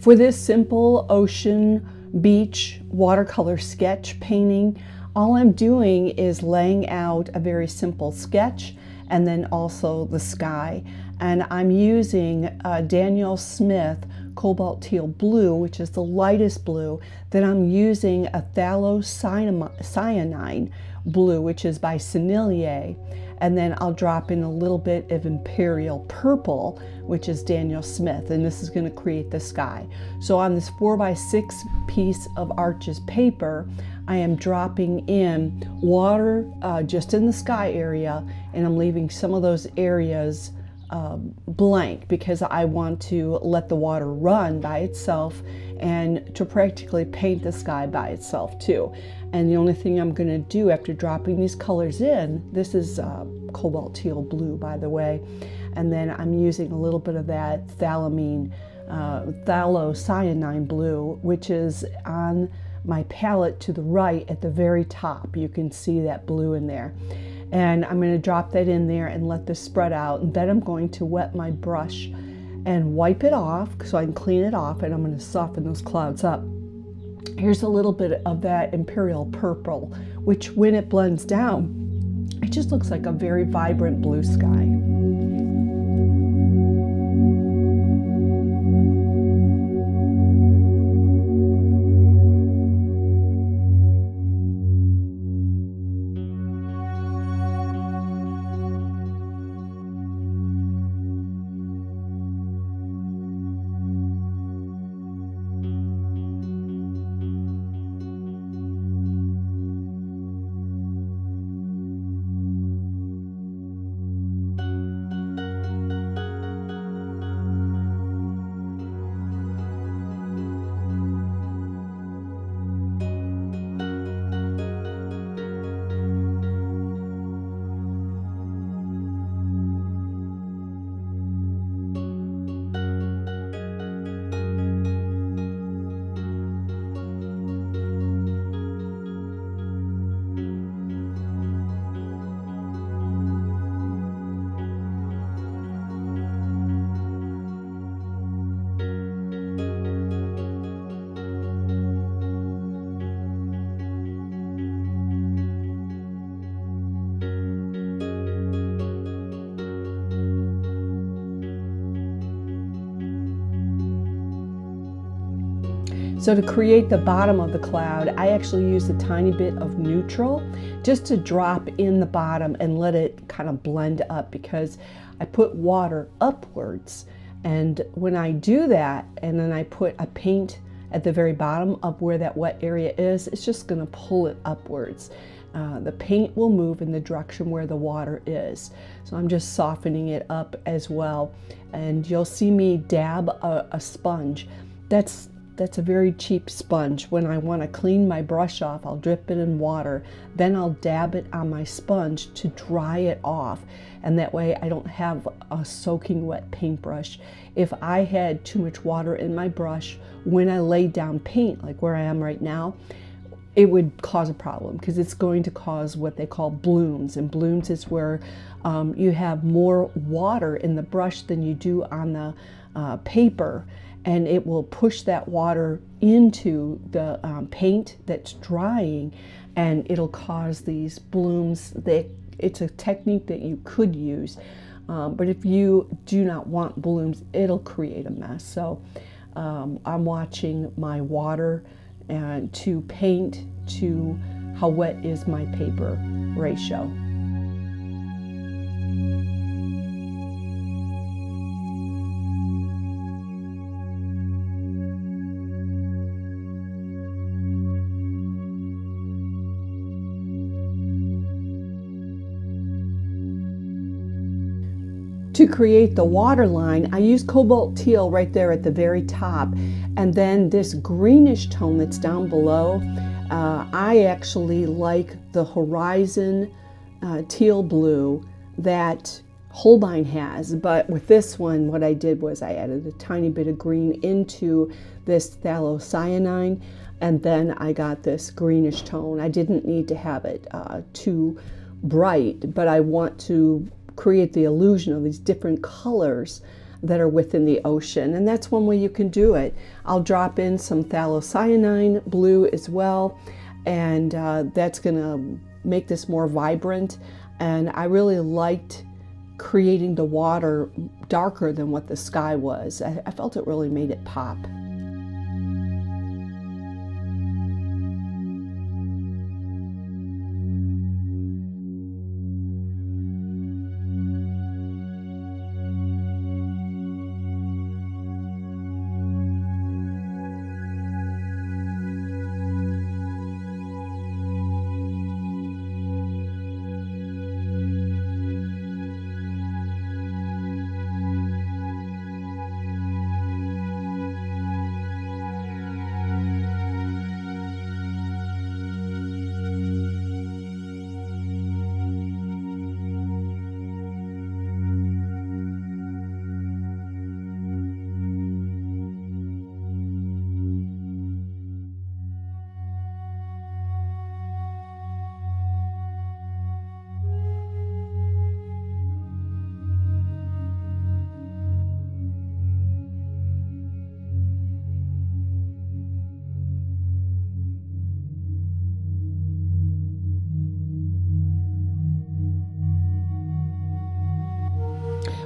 For this simple ocean beach watercolor sketch painting, all I'm doing is laying out a very simple sketch and then also the sky. And I'm using Daniel Smith Cobalt Teal Blue, which is the lightest blue. Then I'm using a Thalocyanine Blue, which is by Sennelier. And then I'll drop in a little bit of Imperial Purple, which is Daniel Smith, and this is going to create the sky. So on this 4x6 piece of Arches paper, I am dropping in water just in the sky area, and I'm leaving some of those areas blank because I want to let the water run by itself and to practically paint the sky by itself too. And the only thing I'm going to do after dropping these colors in, this is Cobalt Teal Blue, by the way, and then I'm using a little bit of that Thalocyanine Blue, which is on my palette to the right at the very top. You can see that blue in there. And I'm going to drop that in there and let this spread out, and then I'm going to wet my brush and wipe it off so I can clean it off, and I'm going to soften those clouds up. Here's a little bit of that Imperial Purple, which when it blends down, it just looks like a very vibrant blue sky. So to create the bottom of the cloud, I actually used a tiny bit of neutral just to drop in the bottom and let it kind of blend up, because I put water upwards, and when I do that and then I put a paint at the very bottom of where that wet area is, it's just going to pull it upwards. The paint will move in the direction where the water is. So I'm just softening it up as well, and you'll see me dab a sponge. That's a very cheap sponge. When I want to clean my brush off, I'll drip it in water, then I'll dab it on my sponge to dry it off, and that way I don't have a soaking wet paintbrush. If I had too much water in my brush when I laid down paint, like where I am right now, it would cause a problem, because it's going to cause what they call blooms. And blooms is where you have more water in the brush than you do on the paper, and it will push that water into the paint that's drying, and it'll cause these blooms. It's a technique that you could use, but if you do not want blooms, it'll create a mess. So I'm watching my water to paint to how wet is my paper ratio. To create the water line, I use cobalt teal right there at the very top, and then this greenish tone that's down below, I actually like the horizon teal blue that Holbein has, but with this one what I did was I added a tiny bit of green into this Thalocyanine, and then I got this greenish tone. I didn't need to have it too bright, but I want to create the illusion of these different colors that are within the ocean, and that's one way you can do it. I'll drop in some thalocyanine blue as well, and that's gonna make this more vibrant. And I really liked creating the water darker than what the sky was. I felt it really made it pop.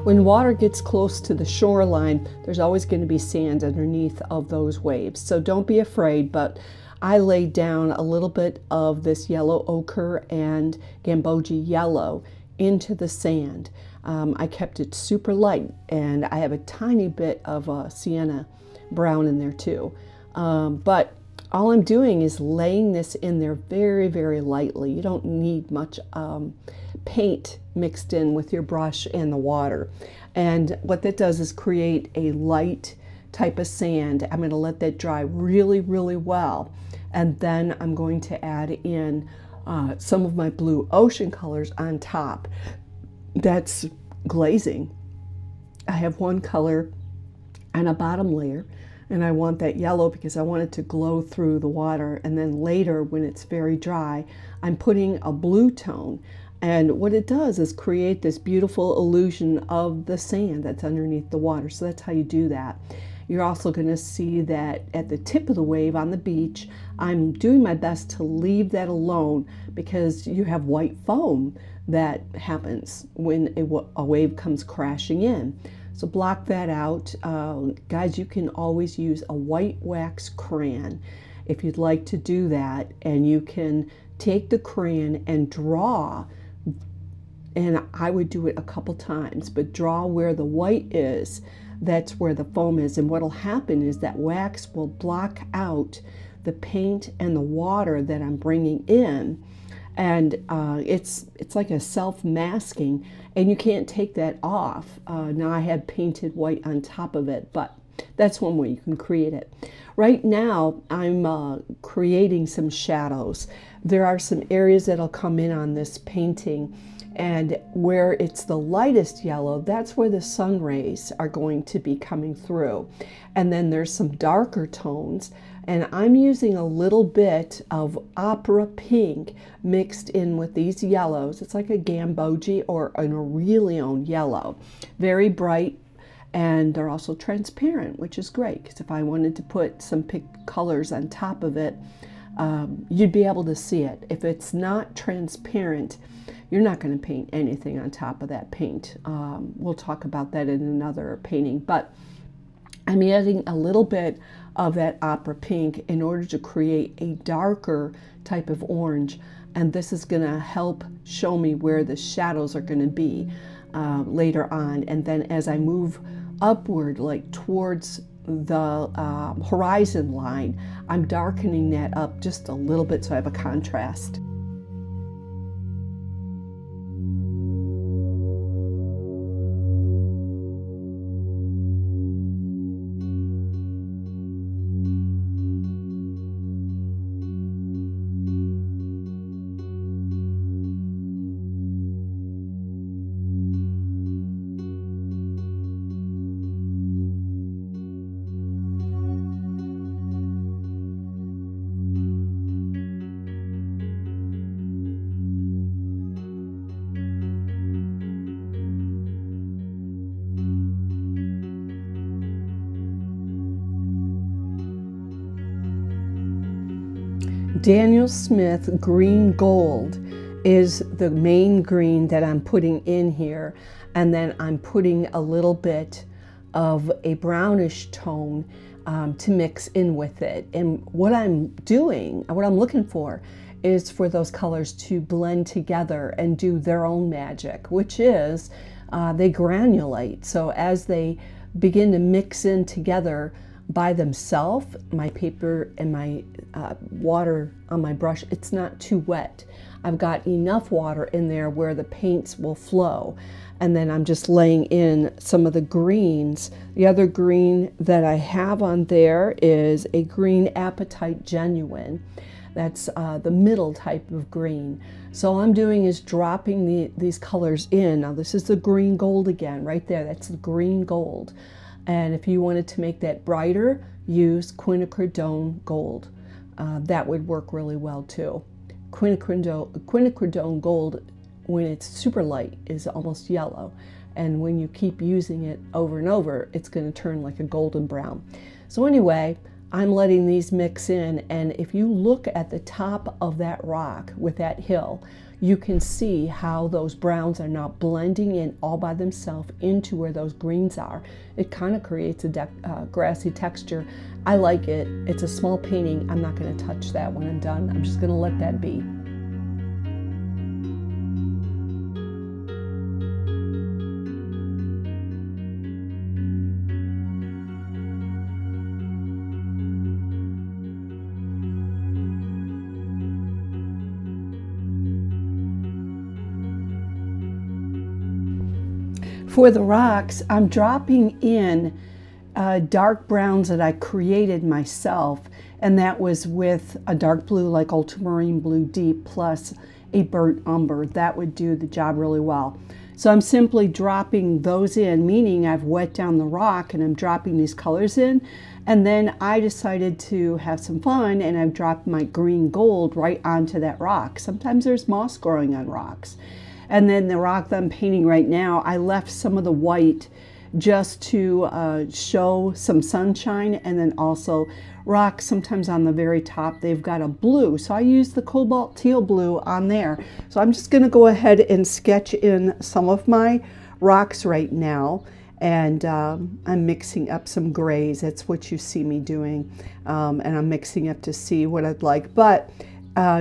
When water gets close to the shoreline, there's always going to be sand underneath of those waves, so don't be afraid. But I laid down a little bit of this yellow ochre and Gamboge yellow into the sand. I kept it super light, and I have a tiny bit of sienna brown in there too. But all I'm doing is laying this in there very, very lightly. You don't need much paint mixed in with your brush and the water. And what that does is create a light type of sand. I'm going to let that dry really, really well. And then I'm going to add in some of my blue ocean colors on top. That's glazing. I have one color on a bottom layer, and I want that yellow because I want it to glow through the water. And then later, when it's very dry, I'm putting a blue tone. And what it does is create this beautiful illusion of the sand that's underneath the water. So that's how you do that. You're also going to see that at the tip of the wave on the beach, I'm doing my best to leave that alone because you have white foam that happens when a wave comes crashing in. So block that out. Guys, you can always use a white wax crayon if you'd like to do that. And you can take the crayon and draw, and I would do it a couple times, but draw where the white is. That's where the foam is. And what'll happen is that wax will block out the paint and the water that I'm bringing in. And it's like a self-masking, and you can't take that off. Now I had painted white on top of it, but that's one way you can create it. Right now, I'm creating some shadows. There are some areas that'll come in on this painting, and where it's the lightest yellow, that's where the sun rays are going to be coming through. And then there's some darker tones, and I'm using a little bit of opera pink mixed in with these yellows. It's like a Gamboge or an Aurelion yellow, very bright, and they're also transparent, which is great, because if I wanted to put some picked colors on top of it, you'd be able to see it. If it's not transparent, you're not going to paint anything on top of that paint. We'll talk about that in another painting, but I'm adding a little bit of that opera pink in order to create a darker type of orange, and this is going to help show me where the shadows are going to be later on. And then as I move upward, like towards the horizon line, I'm darkening that up just a little bit so I have a contrast. Daniel Smith Green Gold is the main green that I'm putting in here, and then I'm putting a little bit of a brownish tone to mix in with it. And what I'm doing, what I'm looking for, is for those colors to blend together and do their own magic, which is they granulate. So as they begin to mix in together by themselves, my paper and my water on my brush, it's not too wet. I've got enough water in there where the paints will flow. And then I'm just laying in some of the greens. The other green that I have on there is a Green Apatite Genuine. That's the middle type of green. So all I'm doing is dropping these colors in. Now this is the green gold again, right there. That's the green gold. And if you wanted to make that brighter, use quinacridone gold. That would work really well too. Quinacridone gold, when it's super light, is almost yellow. And when you keep using it over and over, it's going to turn like a golden brown. So anyway, I'm letting these mix in, and if you look at the top of that rock with that hill, you can see how those browns are now blending in all by themselves into where those greens are. It kind of creates a grassy texture. I like it. It's a small painting. I'm not going to touch that when I'm done. I'm just going to let that be. For the rocks, I'm dropping in dark browns that I created myself, and that was with a dark blue like ultramarine blue deep plus a burnt umber. That would do the job really well. So I'm simply dropping those in, meaning I've wet down the rock and I'm dropping these colors in. And then I decided to have some fun and I've dropped my green gold right onto that rock. Sometimes there's moss growing on rocks. And then the rock that I'm painting right now, I left some of the white just to show some sunshine, and then also rocks sometimes on the very top, they've got a blue. So I used the cobalt teal blue on there. So I'm just gonna go ahead and sketch in some of my rocks right now. And I'm mixing up some grays. That's what you see me doing. And I'm mixing up to see what I'd like. But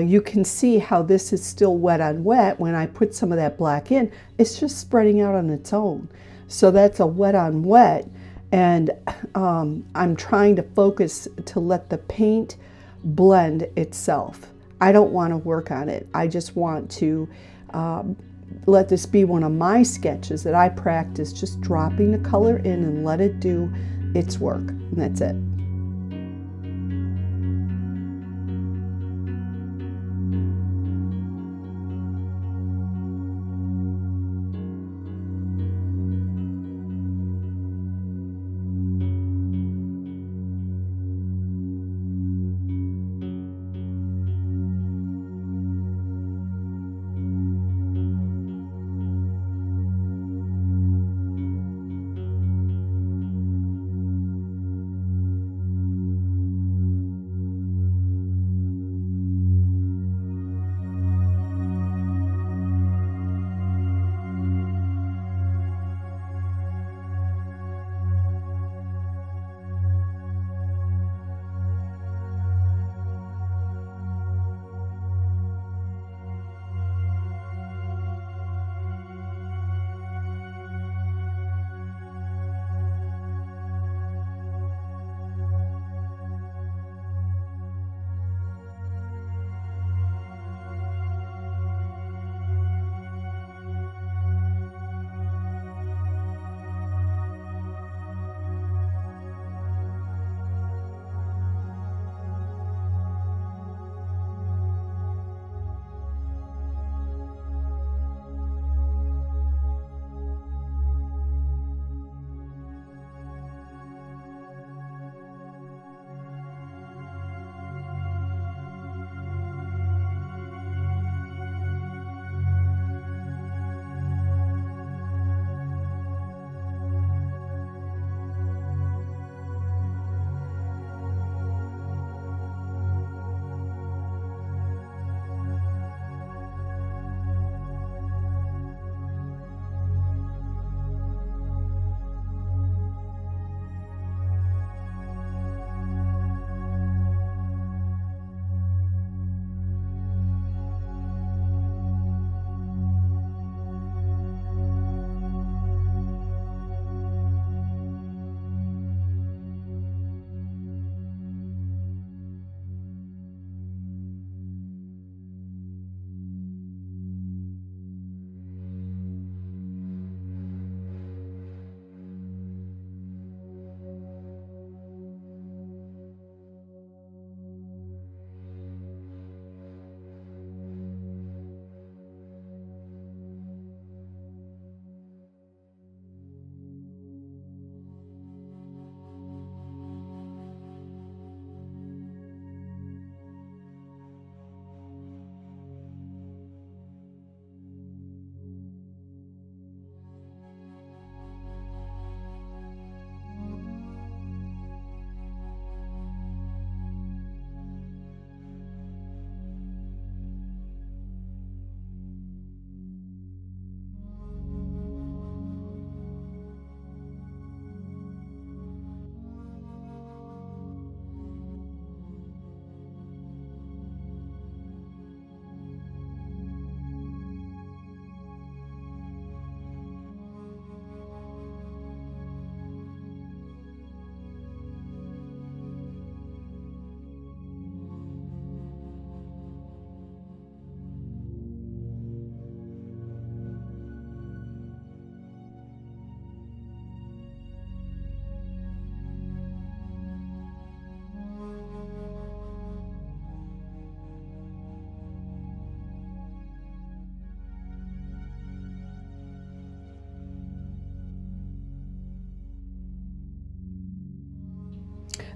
you can see how this is still wet on wet. When I put some of that black in, it's just spreading out on its own. So that's a wet on wet, and I'm trying to focus to let the paint blend itself. I don't want to work on it. I just want to let this be one of my sketches that I practice, just dropping the color in and let it do its work, and that's it.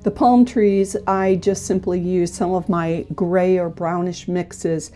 The palm trees, I just simply used some of my gray or brownish mixes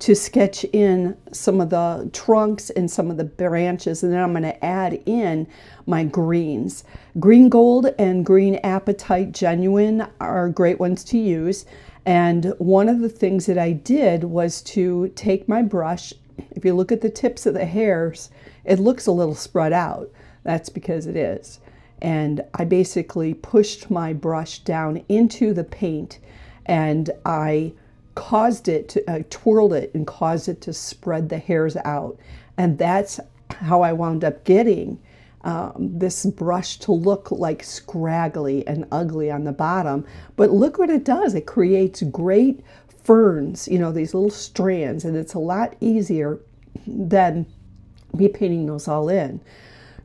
to sketch in some of the trunks and some of the branches, and then I'm gonna add in my greens. Green Gold and Green Apatite Genuine are great ones to use. And one of the things that I did was to take my brush. If you look at the tips of the hairs, it looks a little spread out. That's because it is. And I basically pushed my brush down into the paint, and I caused it to, I twirled it and caused it to spread the hairs out. And that's how I wound up getting this brush to look like scraggly and ugly on the bottom. But look what it does. It creates great ferns, you know, these little strands, and it's a lot easier than me painting those all in.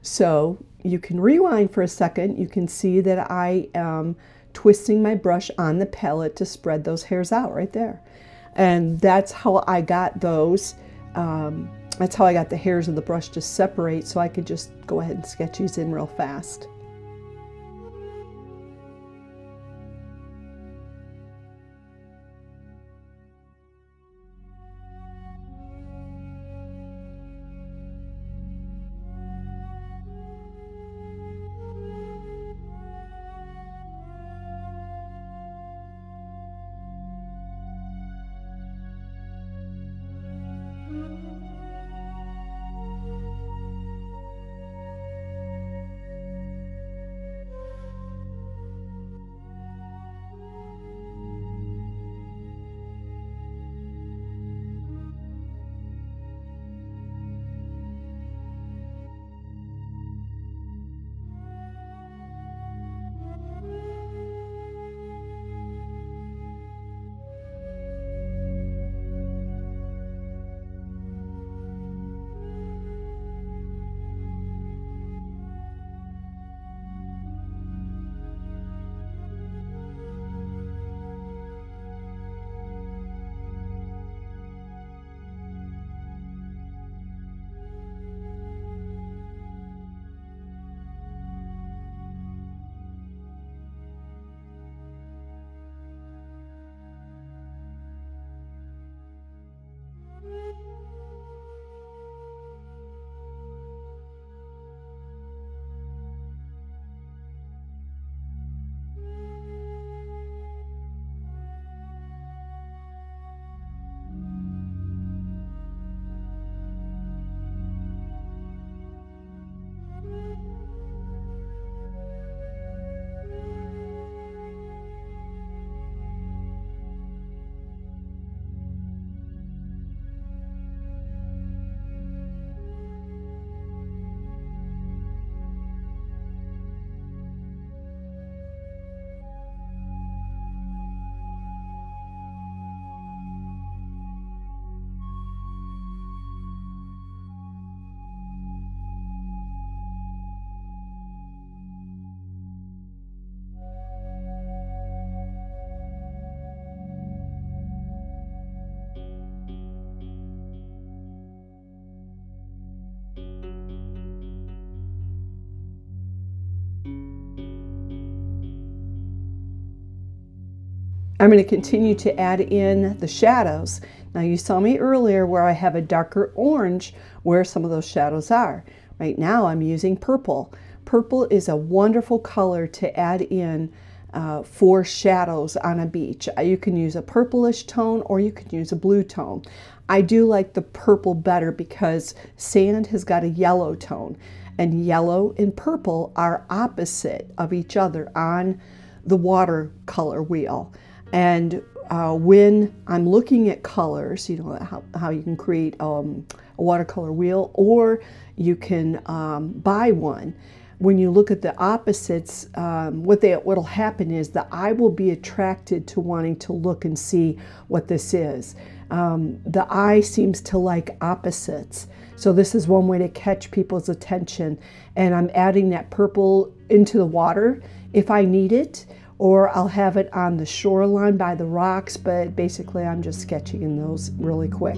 So you can rewind for a second. You can see that I am twisting my brush on the palette to spread those hairs out right there. And that's how I got those. That's how I got the hairs of the brush to separate, so I could just go ahead and sketch these in real fast. I'm going to continue to add in the shadows. Now you saw me earlier where I have a darker orange where some of those shadows are. Right now I'm using purple. Purple is a wonderful color to add in for shadows on a beach. You can use a purplish tone or you can use a blue tone. I do like the purple better because sand has got a yellow tone, and yellow and purple are opposite of each other on the watercolor wheel. And when I'm looking at colors, you know, how you can create a watercolor wheel, or you can buy one. When you look at the opposites, what'll happen is the eye will be attracted to wanting to look and see what this is. The eye seems to like opposites. So this is one way to catch people's attention. And I'm adding that purple into the water if I need it, or I'll have it on the shoreline by the rocks, but basically I'm just sketching in those really quick.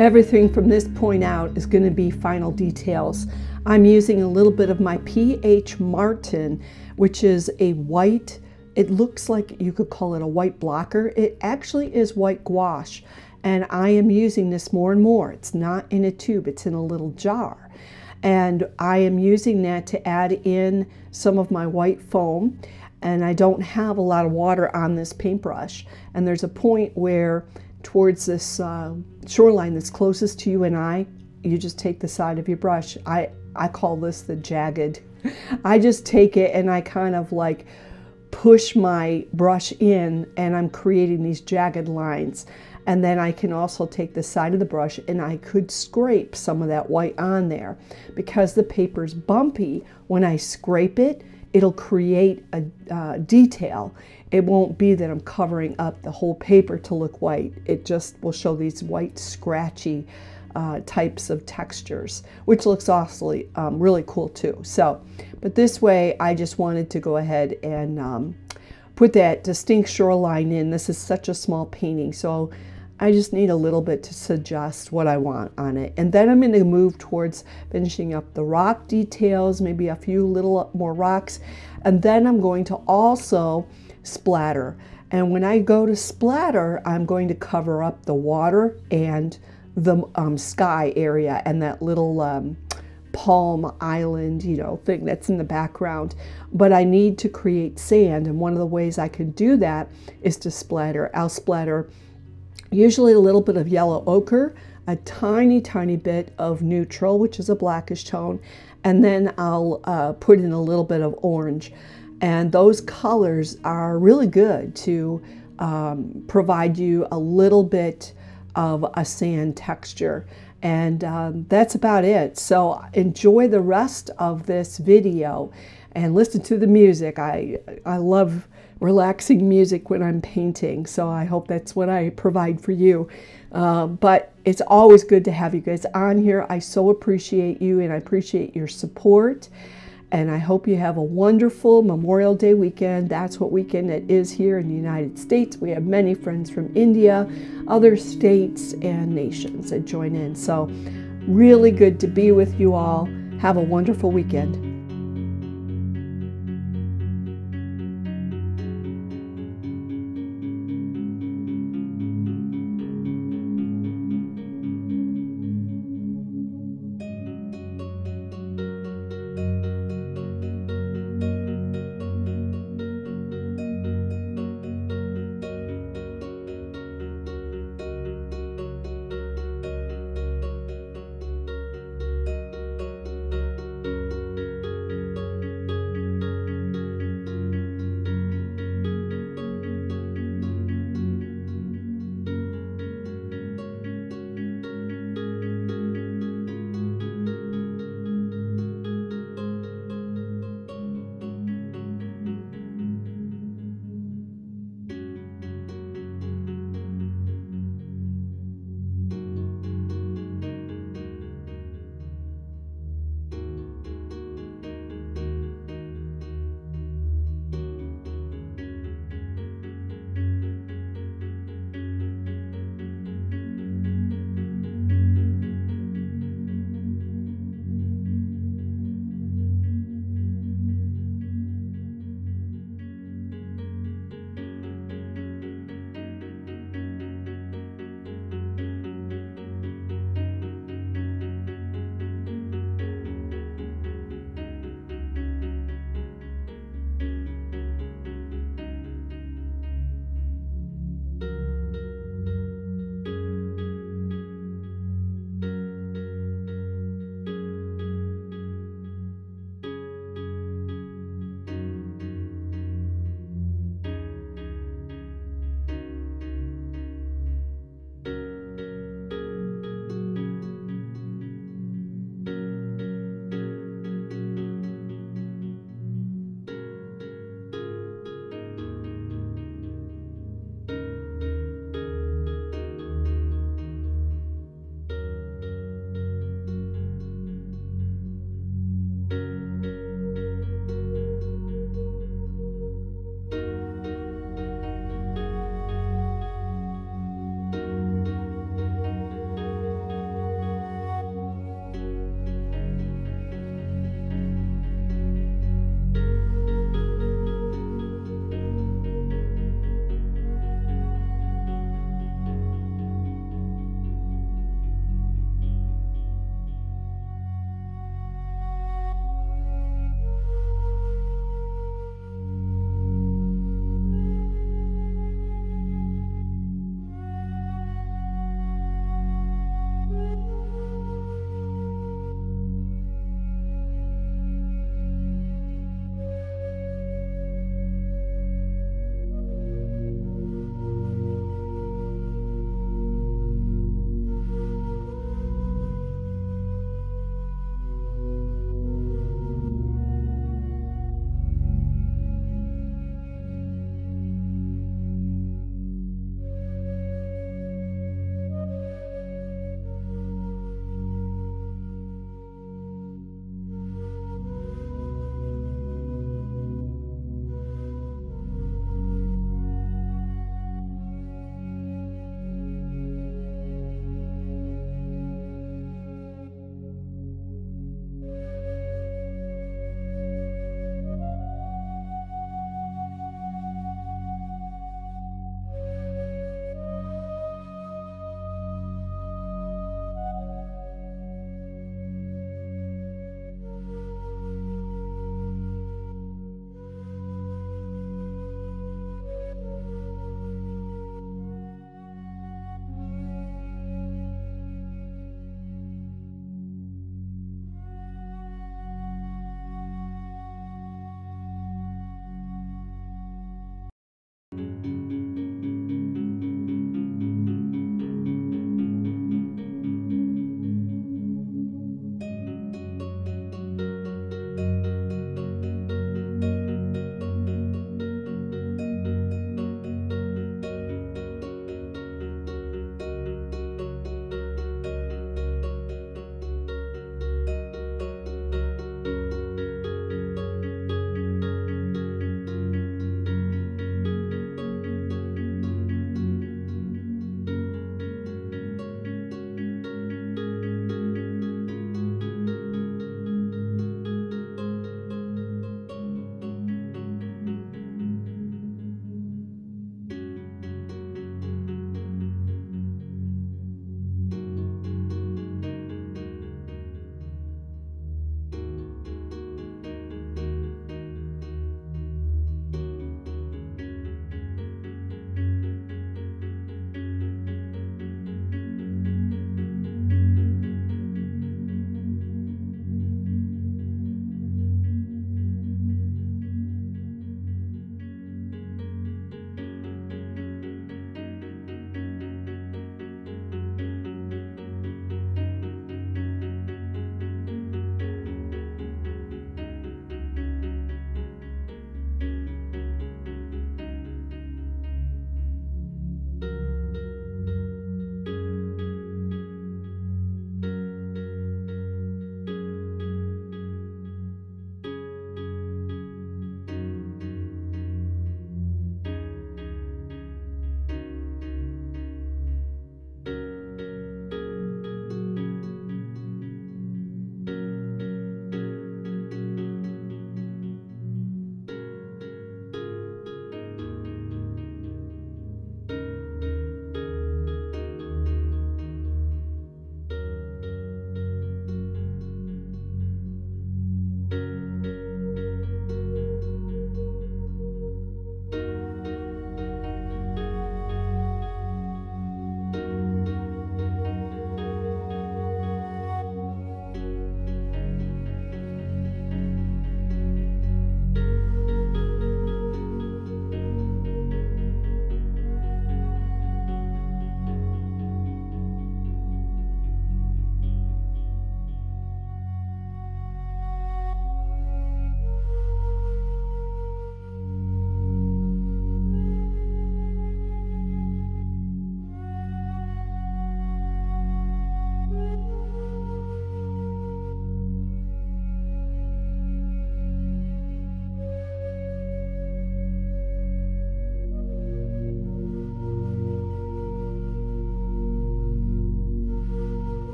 Everything from this point out is going to be final details. I'm using a little bit of my PH Martin, which is a white, it looks like you could call it a white blocker. It actually is white gouache, and I am using this more and more. It's not in a tube, it's in a little jar. And I am using that to add in some of my white foam, and I don't have a lot of water on this paintbrush. And there's a point where towards this shoreline that's closest to you and I, you just take the side of your brush. I call this the jagged. I just take it and I kind of like push my brush in, and I'm creating these jagged lines. And then I can also take the side of the brush and I could scrape some of that white on there. Because the paper's bumpy, when I scrape it, it'll create a detail. It won't be that I'm covering up the whole paper to look white. It just will show these white scratchy types of textures, which looks awesome, really cool too. So, but this way I just wanted to go ahead and put that distinct shoreline in. This is such a small painting, so I just need a little bit to suggest what I want on it. And then I'm going to move towards finishing up the rock details, maybe a few little more rocks, and then I'm going to also splatter. And when I go to splatter, I'm going to cover up the water and the sky area and that little palm island, you know, thing that's in the background. But I need to create sand, and one of the ways I can do that is to splatter. I'll splatter usually a little bit of yellow ochre, a tiny bit of neutral, which is a blackish tone, and then I'll put in a little bit of orange. And those colors are really good to provide you a little bit of a sand texture. And that's about it. So enjoy the rest of this video and listen to the music. I love relaxing music when I'm painting, so I hope that's what I provide for you. But it's always good to have you guys on here. I so appreciate you, and I appreciate your support. And I hope you have a wonderful Memorial Day weekend. That's what weekend it is here in the United States. We have many friends from India, other states and nations that join in. So really good to be with you all. Have a wonderful weekend.